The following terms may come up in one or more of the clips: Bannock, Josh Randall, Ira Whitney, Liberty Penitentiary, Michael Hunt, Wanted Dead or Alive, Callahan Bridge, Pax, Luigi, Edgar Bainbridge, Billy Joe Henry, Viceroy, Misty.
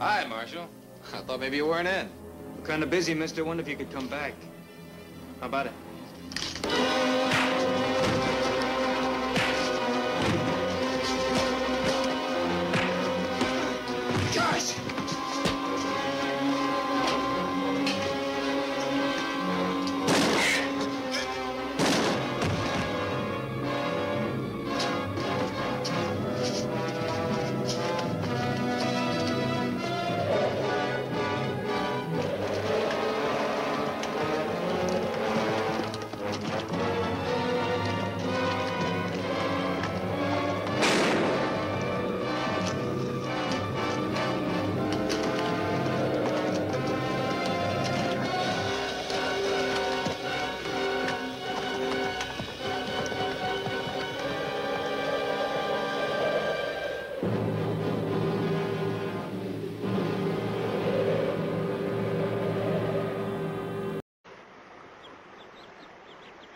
Hi, Marshal. I thought maybe you weren't in. We're kind of busy, mister. Wonder if you could come back. How about it? Gosh!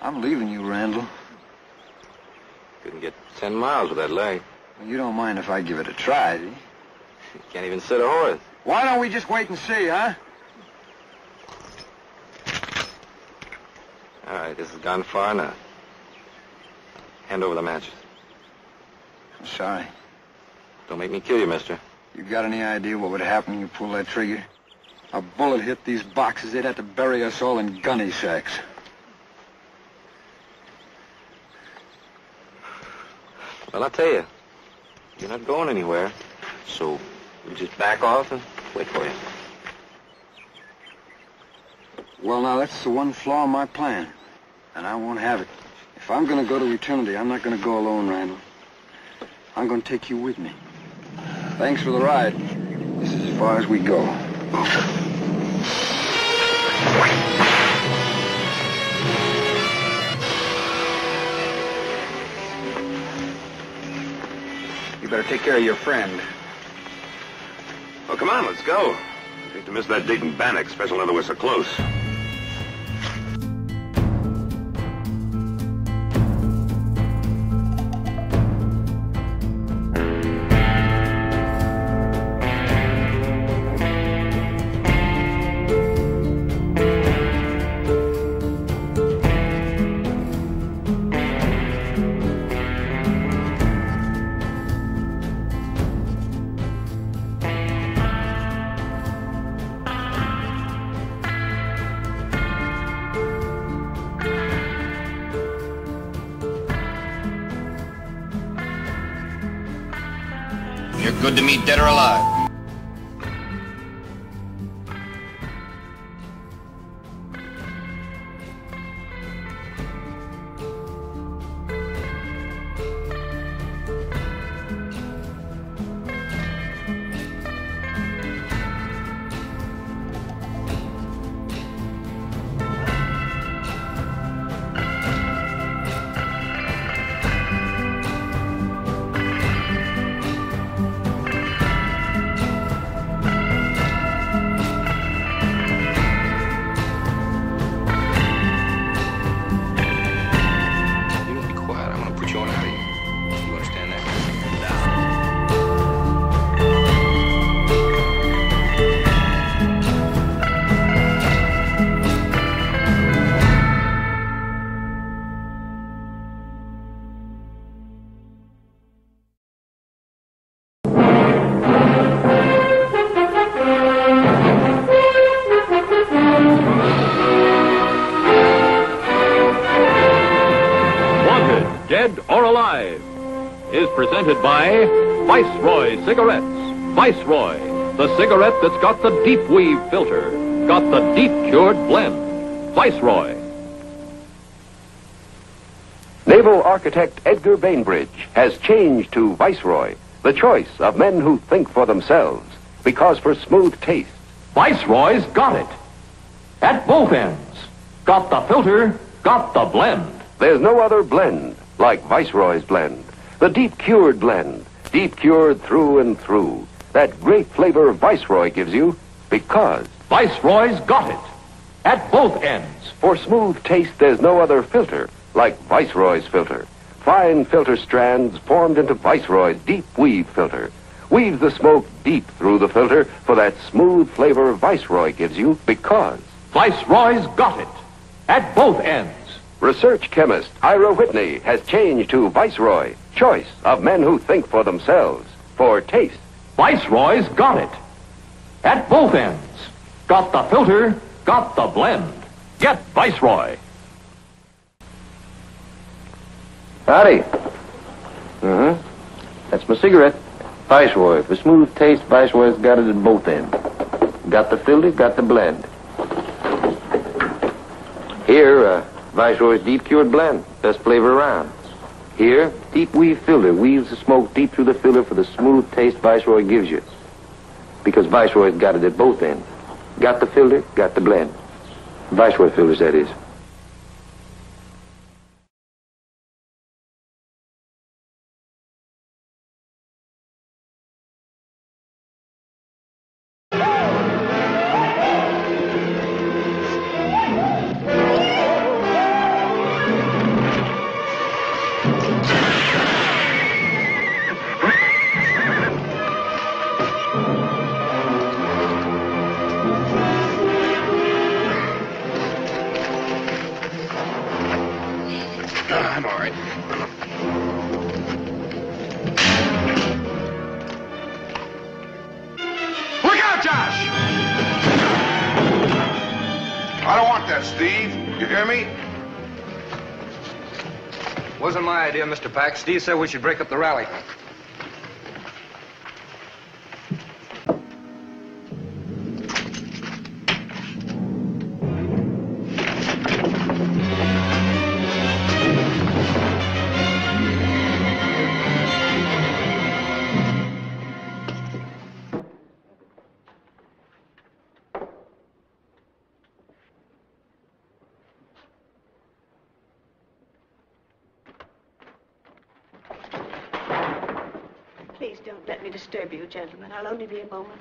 I'm leaving you, Randall. Couldn't get 10 miles with that leg. Well, you don't mind if I give it a try, do you? You can't even sit a horse. Why don't we just wait and see, huh? All right, this has gone far enough. Hand over the matches. I'm sorry. Don't make me kill you, mister. You got any idea what would happen when you pull that trigger? A bullet hit these boxes, they'd have to bury us all in gunny sacks. Well, I'll tell you, you're not going anywhere, so we'll just back off and wait for you. Well, now, that's the one flaw in my plan, and I won't have it. If I'm going to go to eternity, I'm not going to go alone, Randall. I'm going to take you with me. Thanks for the ride. This is as far as we go. You better take care of your friend. Well, come on, let's go. I hate to miss that date in Bannock, especially now that we're so close. Good to meet Dead or Alive. presented by Viceroy Cigarettes. Viceroy, the cigarette that's got the deep weave filter, got the deep cured blend. Viceroy. Naval architect Edgar Bainbridge has changed to Viceroy, the choice of men who think for themselves, because for smooth taste, Viceroy's got it. At both ends. Got the filter, got the blend. There's no other blend like Viceroy's blend. The deep cured blend, deep cured through and through. That great flavor Viceroy gives you, because Viceroy's got it. At both ends. For smooth taste, there's no other filter like Viceroy's filter. Fine filter strands formed into Viceroy's deep weave filter. Weaves the smoke deep through the filter for that smooth flavor Viceroy gives you, because Viceroy's got it. At both ends. Research chemist Ira Whitney has changed to Viceroy, choice of men who think for themselves, for taste. Viceroy's got it. At both ends. Got the filter, got the blend. Get Viceroy. Howdy. Uh-huh. That's my cigarette. Viceroy. For smooth taste, Viceroy's got it at both ends. Got the filter, got the blend. Here, Viceroy's deep cured blend. Best flavor around. Here, deep weave filter. Weaves the smoke deep through the filter for the smooth taste Viceroy gives you. Because Viceroy's got it at both ends. Got the filter, got the blend. Viceroy filters, that is. Mr. Pax, Steve said we should break up the rally. Please don't let me disturb you, gentlemen. I'll only be a moment.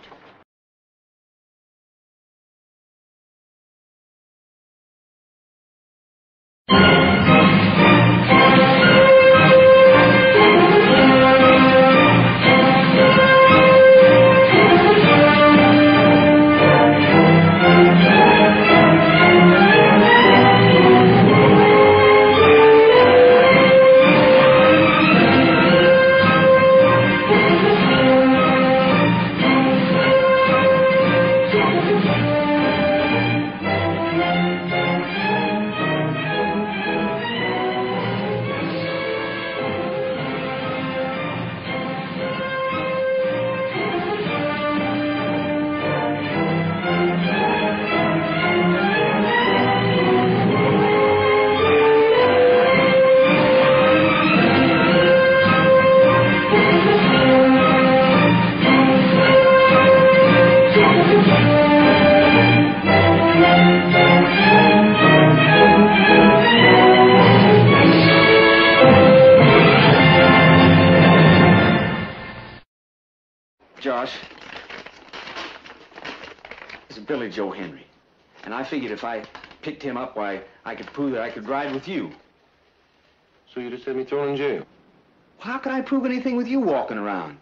Josh, this is Billy Joe Henry, and I figured if I picked him up, why, I could prove that I could ride with you. So you just had me thrown in jail? Well, how could I prove anything with you walking around?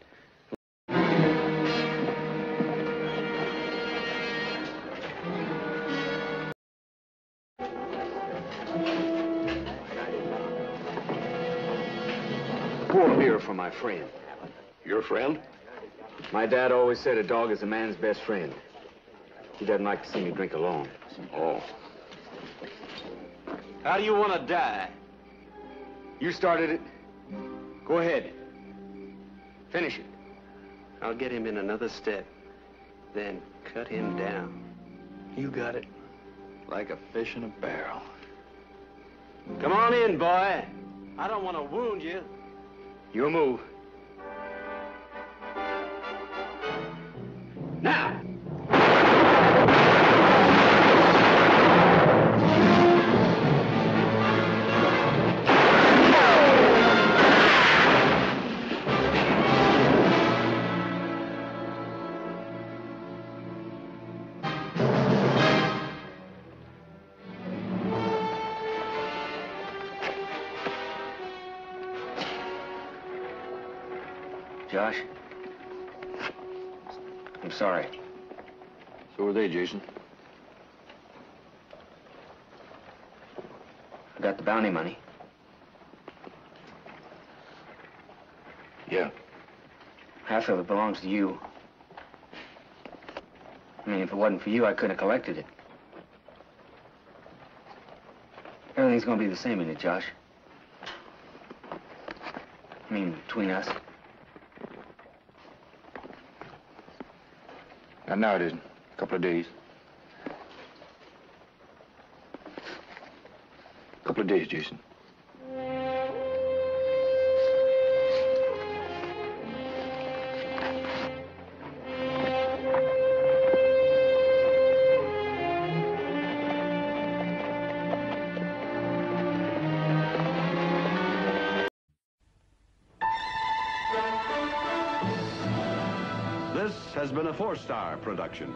Pour a beer for my friend. Your friend? My dad always said a dog is a man's best friend. He doesn't like to see me drink alone. Oh. How do you want to die? You started it. Go ahead. Finish it. I'll get him in another step, then cut him down. You got it. Like a fish in a barrel. Come on in, boy. I don't want to wound you. Your move. Now! Josh, I'm sorry. So are they, Jason. I got the bounty money. Yeah. Half of it belongs to you. I mean, if it wasn't for you, I couldn't have collected it. Everything's gonna be the same in it, Josh. I mean, between us. Not now, it isn't. A couple of days. A couple of days, Jason. This has been a 4-star production.